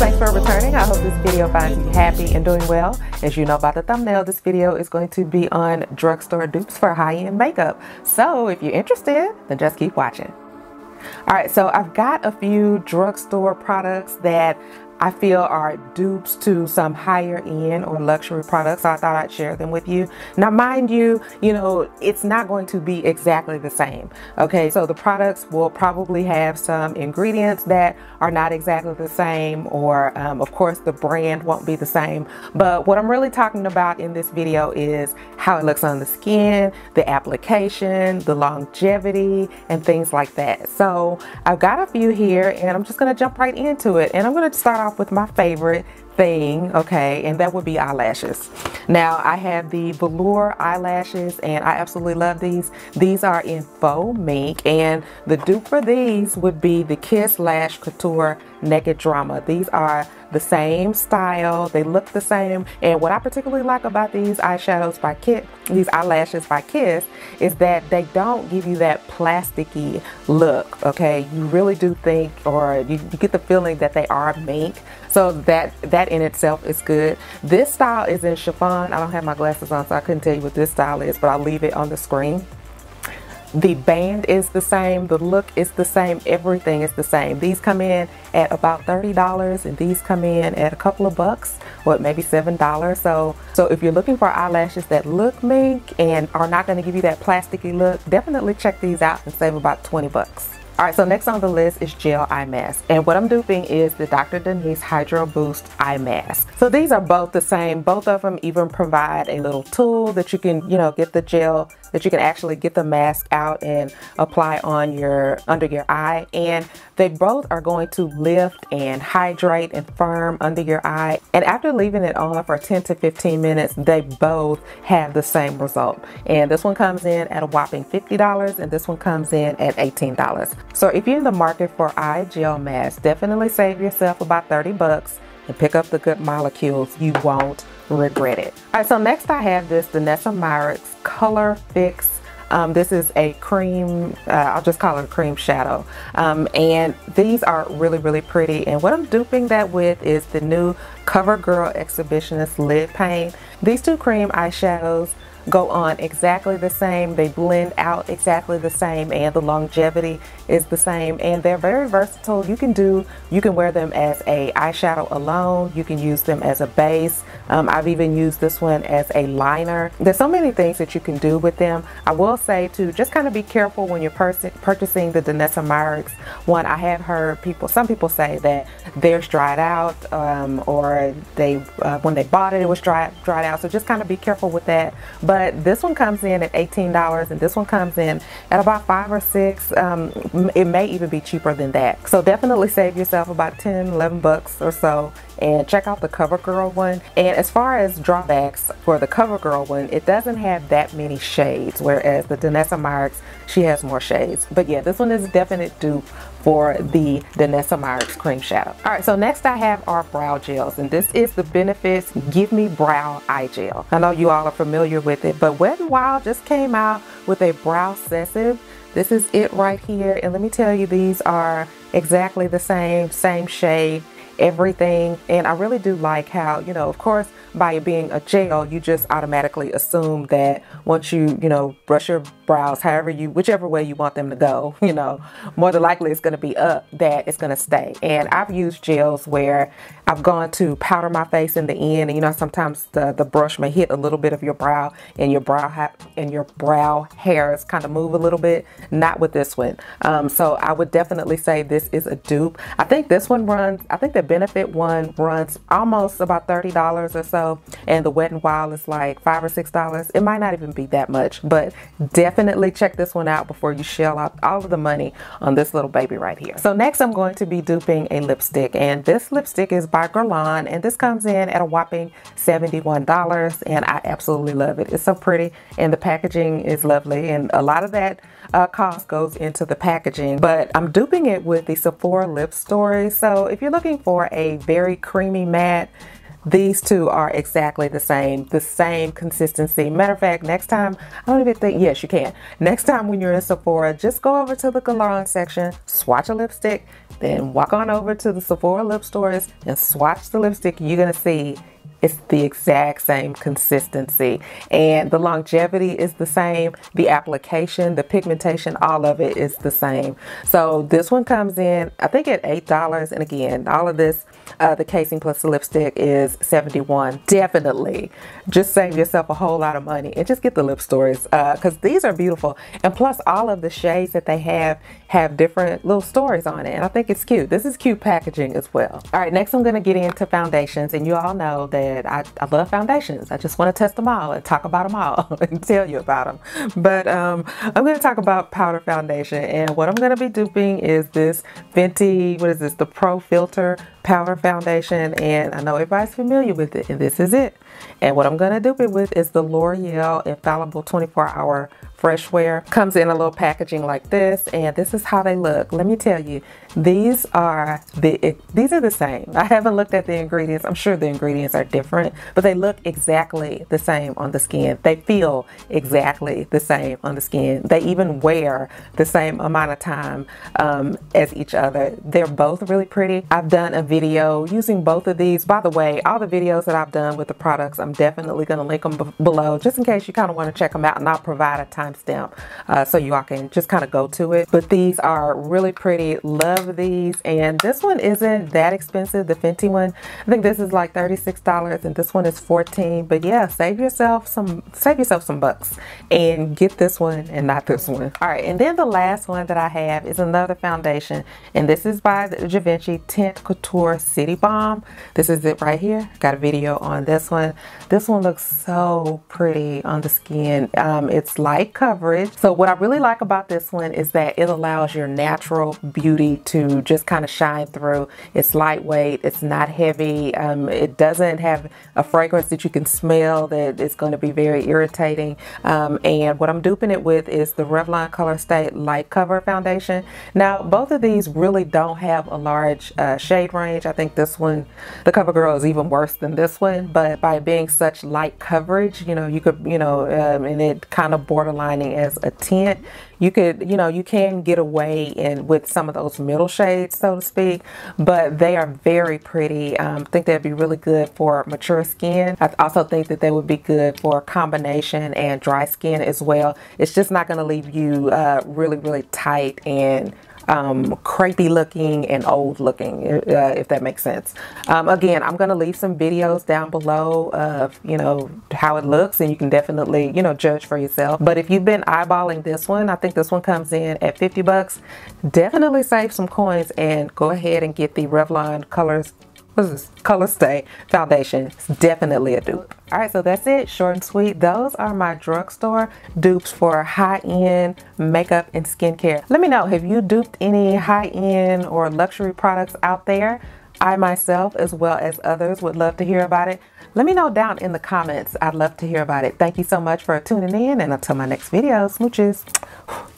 Thanks for returning. I hope this video finds you happy and doing well. As you know by the thumbnail, this video is going to be on drugstore dupes for high-end makeup. So if you're interested, then just keep watching. All right, so I've got a few drugstore products that I feel are dupes to some higher end or luxury products, so I thought I'd share them with you. Now mind you, it's not going to be exactly the same. Okay, so the products will probably have some ingredients that are not exactly the same, or of course the brand won't be the same, but what I'm really talking about in this video is how it looks on the skin, the application, the longevity, and things like that. So I've got a few here and I'm just gonna jump right into it, and I'm gonna start off with my favorite thing, okay, and that would be eyelashes. Now I have the Velour eyelashes and I absolutely love these. These are in faux mink, and the dupe for these would be the Kiss Lash Couture Naked Drama. These are the same style, they look the same, and what I particularly like about these eyeshadows by Kiss, these eyelashes by Kiss, is that they don't give you that plasticky look, okay? You really do think, or you get the feeling that they are mink, so that in itself is good. This style is in chiffon. I don't have my glasses on so I couldn't tell you what this style is, but I'll leave it on the screen. The band is the same, the look is the same, everything is the same. These come in at about $30 and these come in at a couple of bucks, or maybe $7. So if you're looking for eyelashes that look mink and are not going to give you that plasticky look, definitely check these out and save about 20 bucks. All right, so next on the list is gel eye mask. And what I'm duping is the Dr. Denise Hydro Boost Eye Mask. So these are both the same. Both of them even provide a little tool that you can, get the gel, that you can actually get the mask out and apply on your, under your eye. And they both are going to lift and hydrate and firm under your eye. And after leaving it on for 10 to 15 minutes, they both have the same result. And this one comes in at a whopping $50 and this one comes in at $18. So if you're in the market for eye gel masks, definitely save yourself about 30 bucks and pick up the Good Molecules. You won't regret it. All right, so next I have this Danessa Myricks Color Fix. This is a cream, I'll just call it a cream shadow. And these are really, really pretty. And what I'm duping that with is the new Cover Girl Exhibitionist Lid Paint. These two cream eyeshadows go on exactly the same, they blend out exactly the same, and the longevity is the same, and they're very versatile. You can wear them as a eyeshadow alone, you can use them as a base. I've even used this one as a liner. There's so many things that you can do with them. I will say to just kind of be careful when you're purchasing the Danessa Myricks one. I have heard some people say that theirs dried out, or they when they bought it, it was dried out, so just kind of be careful with that. But this one comes in at $18 and this one comes in at about $5 or $6. It may even be cheaper than that. So definitely save yourself about 10, 11 bucks or so and check out the CoverGirl one. And as far as drawbacks for the CoverGirl one, it doesn't have that many shades, whereas the Danessa Myricks, she has more shades. But yeah, this one is a definite dupe for the Danessa Myricks cream shadow. All right, so next I have our brow gels, and this is the Benefits Give Me Brow Eye Gel. I know you all are familiar with it, but Wet n Wild just came out with a Brow-Sessive. This is it right here, and let me tell you, these are exactly the same shade, everything. And I really do like how, of course, by it being a gel, you just automatically assume that once you, brush your brows however you, whichever way you want them to go, more than likely it's going to be up, that it's going to stay. And I've used gels where I've gone to powder my face in the end, and sometimes the brush may hit a little bit of your brow and your brow hairs kind of move a little bit. Not with this one. So I would definitely say this is a dupe. I think this one runs, I think the Benefit one runs almost about $30 or so, and the Wet n Wild is like $5 or $6. It might not even be that much, but definitely check this one out before you shell out all of the money on this little baby right here. So next I'm going to be duping a lipstick, and this lipstick is by Guerlain, and this comes in at a whopping $71 and I absolutely love it. It's so pretty and the packaging is lovely, and a lot of that cost goes into the packaging, but I'm duping it with the Sephora Lip Story. So if you're looking for a very creamy matte, these two are exactly the same consistency. Matter of fact, next time, I don't even think, yes, you can. Next time when you're in Sephora, just go over to the Guerlain section, swatch a lipstick, then walk on over to the Sephora Lip Story and swatch the lipstick. You're gonna see it's the exact same consistency, and the longevity is the same, the application, the pigmentation, all of it is the same. So this one comes in, I think, at $8, and again, all of this, the casing plus the lipstick, is $71. Definitely just save yourself a whole lot of money and just get the Lip Stories, because these are beautiful, and plus all of the shades that they have different little stories on it, and I think it's cute. This is cute packaging as well. All right, next I'm gonna get into foundations, and you all know that I love foundations. I just want to test them all and talk about them all and tell you about them. But I'm going to talk about powder foundation, and what I'm going to be duping is this Fenty, what is this, the Pro Filter Powder Foundation, and I know everybody's familiar with it, and this is it. And what I'm going to dupe it with is the L'Oreal Infallible 24 Hour Freshwear. Comes in a little packaging like this, and this is how they look. Let me tell you, these are the same. I haven't looked at the ingredients. I'm sure the ingredients are different, but they look exactly the same on the skin. They feel exactly the same on the skin. They even wear the same amount of time as each other. They're both really pretty. I've done a video using both of these. By the way, all the videos that I've done with the products, I'm definitely going to link them below, just in case you kind of want to check them out, and I'll provide a timestamp so you all can just kind of go to it. But these are really pretty. Love these. And this one isn't that expensive, the Fenty one. I think this is like $36 and this one is $14. But yeah, save yourself some bucks and get this one and not this one. All right, and then the last one that I have is another foundation, and this is by the Givenchy Tint Couture City Balm. This is it right here. Got a video on this one. This one looks so pretty on the skin. It's light coverage. So what I really like about this one is that it allows your natural beauty to just kind of shine through. It's lightweight, it's not heavy, it doesn't have a fragrance that you can smell that is going to be very irritating. And what I'm duping it with is the Revlon ColorStay Light Cover Foundation. Now both of these really don't have a large shade range. I think this one, the Cover Girl, is even worse than this one, but by being such light coverage, you know, you could, you know, and it kind of borderlining as a tint, you could, you know, you can get away and with some of those middle shades, so to speak, but they are very pretty. I think they'd be really good for mature skin. I also think that they would be good for combination and dry skin as well. It's just not going to leave you really, really tight and crepey looking and old looking, if that makes sense. Again, I'm gonna leave some videos down below of, you know, how it looks, and you can definitely, you know, judge for yourself. But if you've been eyeballing this one, I think this one comes in at $50. Definitely save some coins and go ahead and get the Revlon ColorStay Foundation. It's definitely a dupe. All right, so that's it, short and sweet. Those are my drugstore dupes for high-end makeup and skincare. Let me know, have you duped any high-end or luxury products out there? I myself, as well as others, would love to hear about it. Let me know down in the comments. I'd love to hear about it. Thank you so much for tuning in, and until my next video, smooches.